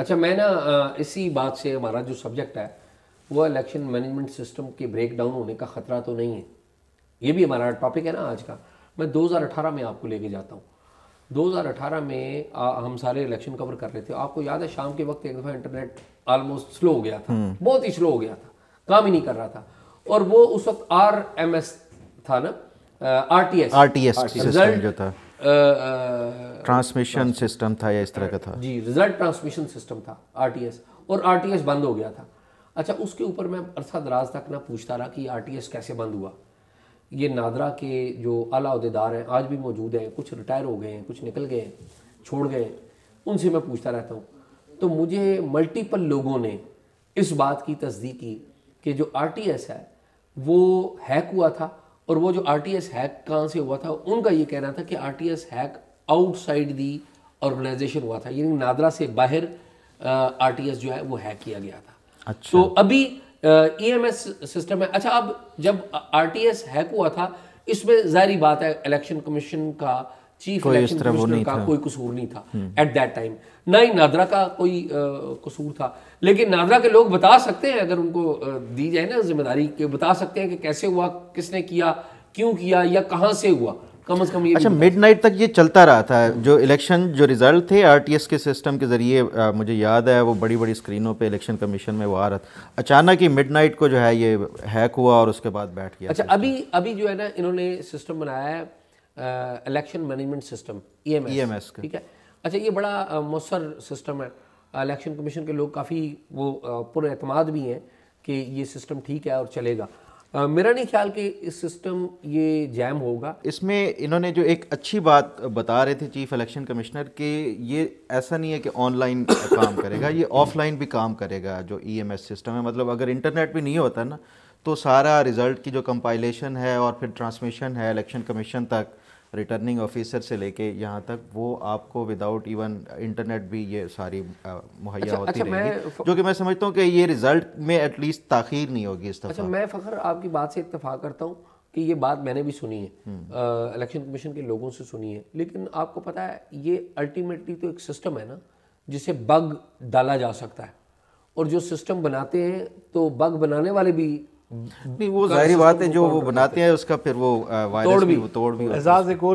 अच्छा, मैं ना इसी बात से हमारा जो सब्जेक्ट है वो इलेक्शन मैनेजमेंट सिस्टम के ब्रेकडाउन होने का ख़तरा तो नहीं है, ये भी हमारा टॉपिक है ना आज का। मैं 2018 में आपको लेके जाता हूँ। 2018 में हम सारे इलेक्शन कवर कर रहे थे। आपको याद है शाम के वक्त एक दफ़ा इंटरनेट ऑलमोस्ट स्लो हो गया था, बहुत ही स्लो हो गया था, काम ही नहीं कर रहा था। और वो उस वक्त RMS था ना, RTS सिस्टम जो था, ट्रांसमिशन सिस्टम था या इस तरह का था जी, रिजल्ट ट्रांसमिशन सिस्टम था RTS, और RTS बंद हो गया था। अच्छा, उसके ऊपर मैं अरसा दराज तक ना पूछता रहा कि RTS कैसे बंद हुआ। ये नादरा के जो आला अहदेदार हैं, आज भी मौजूद हैं, कुछ रिटायर हो गए हैं, कुछ निकल गए हैं, छोड़ गए हैं, उनसे मैं पूछता रहता हूँ। तो मुझे मल्टीपल लोगों ने इस बात की तस्दीक की कि जो RTS है वो हैक हुआ था, और वो जो RTS हैक कहाँ से हुआ था, उनका ये कहना था कि RTS hack outside the organisation हुआ था, यानी नादरा से बाहर RTS जो है वो हैक किया गया था। अच्छा। तो अभी EMS सिस्टम है। अच्छा, अब जब RTS हैक हुआ था, इसमें जाहिर बात है इलेक्शन कमीशन का, चीफ इलेक्शन कमिश्नर का कोई कसूर नहीं था एट दैट टाइम, ना ही नादरा का कोई कसूर था। लेकिन नादरा के लोग बता सकते हैं, अगर उनको दी जाए ना जिम्मेदारी, के बता सकते हैं कि कैसे हुआ, किसने किया, क्यों किया, या कहाँ से हुआ, कम से कम ये। अच्छा, मिडनाइट तक ये चलता रहा था जो इलेक्शन जो रिजल्ट थे RTS के सिस्टम के जरिए। मुझे याद है वो बड़ी बड़ी स्क्रीनों पे इलेक्शन कमीशन में वो आ रहा था, अचानक ही मिडनाइट को जो है ये हैक हुआ और उसके बाद बैठ गया। अच्छा, अभी जो है ना इन्होंने सिस्टम बनाया है इलेक्शन मैनेजमेंट सिस्टम, EMS, ठीक है। अच्छा, ये बड़ा मौसर सिस्टम है। इलेक्शन कमीशन के लोग काफ़ी वो पूरे एतमाद भी हैं कि ये सिस्टम ठीक है और चलेगा। मेरा नहीं ख्याल कि इस सिस्टम ये जैम होगा। इसमें इन्होंने जो एक अच्छी बात बता रहे थे चीफ इलेक्शन कमिश्नर, कि ये ऐसा नहीं है कि ऑनलाइन काम करेगा, ये ऑफलाइन भी काम करेगा जो EMS सिस्टम है। मतलब अगर इंटरनेट भी नहीं होता ना, तो सारा रिज़ल्ट की जो कंपाइलेशन है और फिर ट्रांसमिशन है इलेक्शन कमीशन तक, रिटर्निंग ऑफिसर से लेके यहाँ तक, वो आपको विदाउट इवन इंटरनेट भी ये सारी मुहैया होती रहेगी, जो कि मैं समझता हूँ कि ये रिजल्ट में एटलीस्ट ताखीर नहीं होगी इस तरह। अच्छा, मैं फ़खर आपकी बात से इत्तफाक करता हूँ कि ये बात मैंने भी सुनी है, इलेक्शन कमीशन के लोगों से सुनी है। लेकिन आपको पता है ये अल्टीमेटली तो एक सिस्टम है ना, जिसे बग डाला जा सकता है, और जो सिस्टम बनाते हैं तो बग बनाने वाले भी नहीं, वो जाहिर बात है जो वो बनाते हैं उसका फिर वो वायरस भी तोड़ भी।